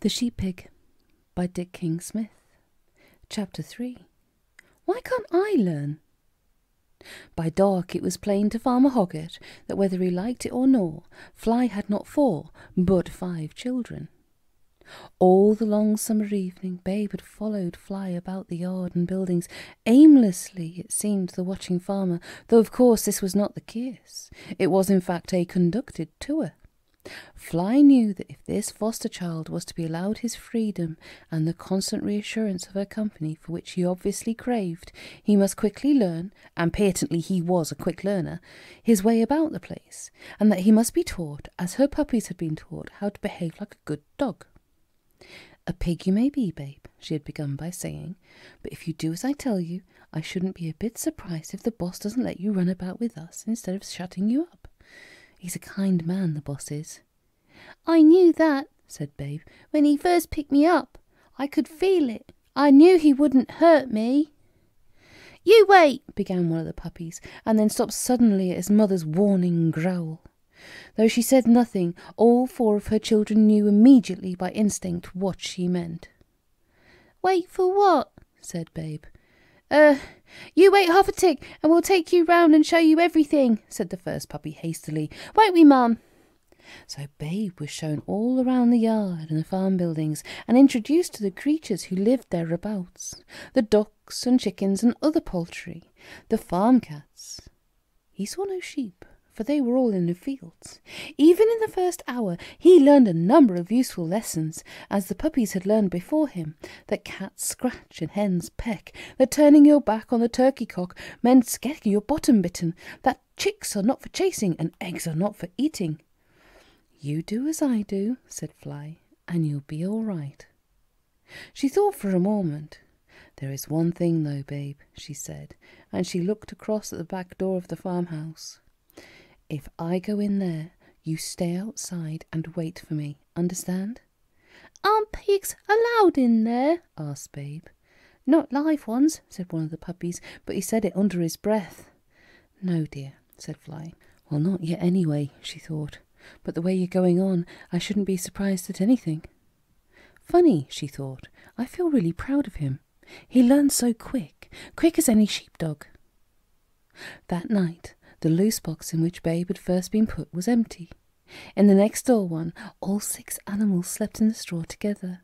The Sheep Pig by Dick King-Smith. Chapter 3. Why can't I learn? By dark it was plain to Farmer Hoggett that whether he liked it or not, Fly had not 4, but 5 children. All the long summer evening Babe had followed Fly about the yard and buildings. Aimlessly, it seemed to the watching farmer, though of course this was not the case. It was in fact a conducted tour. Fly knew that if this foster child was to be allowed his freedom and the constant reassurance of her company for which he obviously craved, he must quickly learn, and patently he was a quick learner, his way about the place, and that he must be taught, as her puppies had been taught, how to behave like a good dog. "A pig you may be, Babe," she had begun by saying, "but if you do as I tell you, I shouldn't be a bit surprised if the boss doesn't let you run about with us instead of shutting you up. He's a kind man, the boss is." "I knew that," said Babe, "when he first picked me up. I could feel it. I knew he wouldn't hurt me." "You wait," began one of the puppies, and then stopped suddenly at his mother's warning growl. Though she said nothing, all 4 of her children knew immediately by instinct what she meant. "Wait for what?" said Babe. You wait half a tick, and we'll take you round and show you everything," said the first puppy hastily. "Won't we, Mum?" So Babe was shown all around the yard and the farm buildings, and introduced to the creatures who lived thereabouts, the ducks and chickens and other poultry, the farm cats. He saw no sheep, for they were all in the fields. Even in the first hour he learned a number of useful lessons, as the puppies had learned before him, that cats scratch and hens peck, that turning your back on the turkey cock meant getting your bottom bitten, that chicks are not for chasing and eggs are not for eating. "You do as I do," said Fly, "and you'll be all right." She thought for a moment. "There is one thing though, Babe," she said, and she looked across at the back door of the farmhouse. "If I go in there, you stay outside and wait for me, understand?" "Aren't pigs allowed in there?" asked Babe. "Not live ones," said one of the puppies, but he said it under his breath. "No, dear," said Fly. "Well, not yet anyway," she thought, "but the way you're going on, I shouldn't be surprised at anything." Funny, she thought, I feel really proud of him. He learned so quick as any sheepdog. That night, the loose box in which Babe had first been put was empty. In the next door one, all 6 animals slept in the straw together.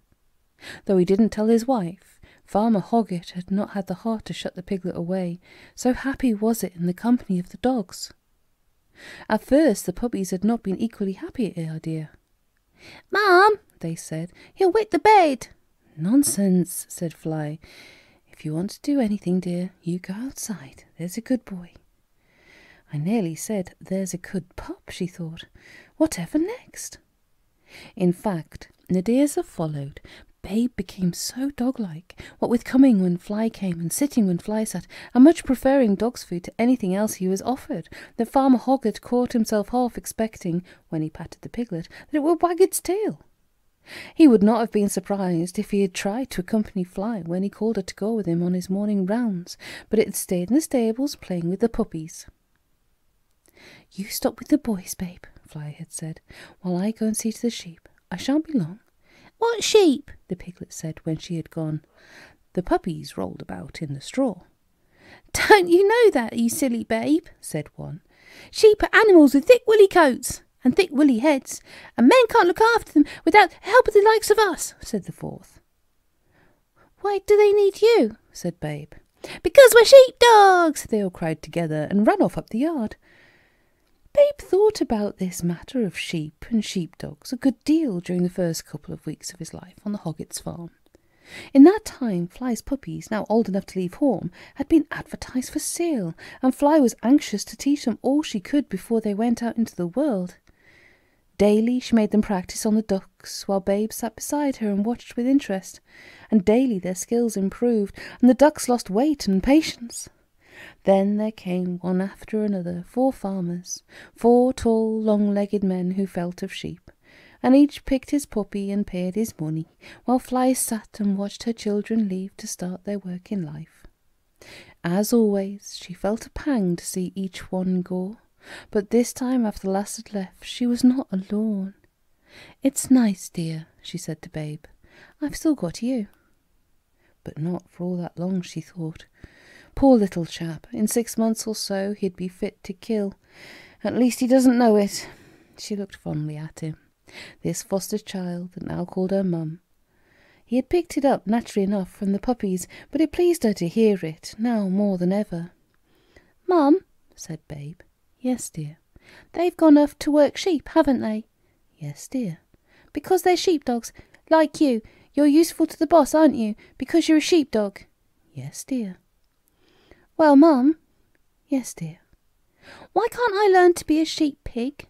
Though he didn't tell his wife, Farmer Hoggett had not had the heart to shut the piglet away, so happy was it in the company of the dogs. At first the puppies had not been equally happy at the idea. "Mum," they said, "he'll wet the bed." "Nonsense," said Fly. "If you want to do anything, dear, you go outside. There's a good boy." I nearly said, "There's a good pup," she thought. Whatever next? In fact, the days that followed, Babe became so dog-like, what with coming when Fly came and sitting when Fly sat, and much preferring dog's food to anything else he was offered, that Farmer Hoggett caught himself half expecting, when he patted the piglet, that it would wag its tail. He would not have been surprised if he had tried to accompany Fly when he called her to go with him on his morning rounds, but it had stayed in the stables playing with the puppies. "You stop with the boys, Babe," Fly had said, "while I go and see to the sheep. I shan't be long." "What sheep?" the piglet said when she had gone. The puppies rolled about in the straw. "Don't you know that, you silly Babe?" said one. "Sheep are animals with thick woolly coats and thick woolly heads, and men can't look after them without the help of the likes of us," said the 4th. "Why do they need you?" said Babe. "Because we're sheepdogs," they all cried together and ran off up the yard. Babe thought about this matter of sheep and sheepdogs a good deal during the first couple of weeks of his life on the Hoggett's farm. In that time Fly's puppies, now old enough to leave home, had been advertised for sale, and Fly was anxious to teach them all she could before they went out into the world. Daily she made them practice on the ducks, while Babe sat beside her and watched with interest, and daily their skills improved, and the ducks lost weight and patience. Then there came one after another 4 farmers, 4 tall, long-legged men who felt of sheep, and each picked his puppy and paid his money, while Fly sat and watched her children leave to start their work in life. As always, she felt a pang to see each one go, but this time after the last had left, she was not alone. "It's nice, dear," she said to Babe. "I've still got you." But not for all that long, she thought. Poor little chap, in 6 months or so he'd be fit to kill. At least he doesn't know it. She looked fondly at him, this foster child that now called her mum. He had picked it up, naturally enough, from the puppies, but it pleased her to hear it, now more than ever. "Mum," said Babe. "Yes, dear." "They've gone off to work sheep, haven't they?" "Yes, dear." "Because they're sheepdogs, like you. You're useful to the boss, aren't you, because you're a sheepdog?" "Yes, dear." "Well, Mum." "Yes, dear." "Why can't I learn to be a sheep pig?"